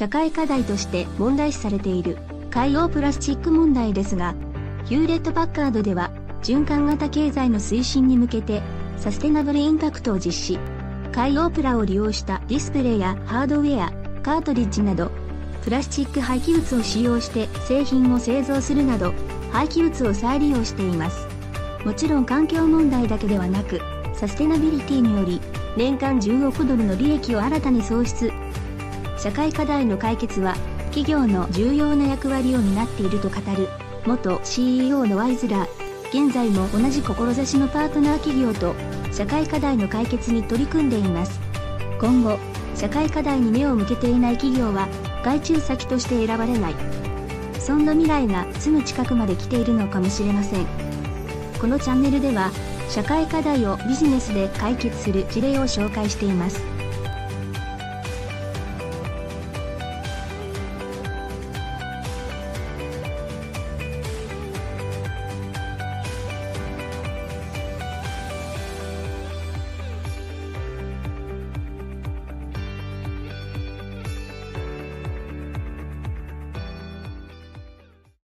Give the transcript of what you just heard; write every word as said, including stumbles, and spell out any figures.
社会課題として問題視されている海洋プラスチック問題ですが、ヒューレット・パッカードでは循環型経済の推進に向けてサステナブルインパクトを実施。海洋プラを利用したディスプレイやハードウェア、カートリッジなどプラスチック廃棄物を使用して製品を製造するなど廃棄物を再利用しています。もちろん環境問題だけではなく、サステナビリティにより年間じゅうおくドルの利益を新たに創出。社会課題の解決は企業の重要な役割を担っていると語る元 シーイーオー のワイズラー。現在も同じ志のパートナー企業と社会課題の解決に取り組んでいます。今後社会課題に目を向けていない企業は外注先として選ばれない。そんな未来がすぐ近くまで来ているのかもしれません。このチャンネルでは社会課題をビジネスで解決する事例を紹介しています。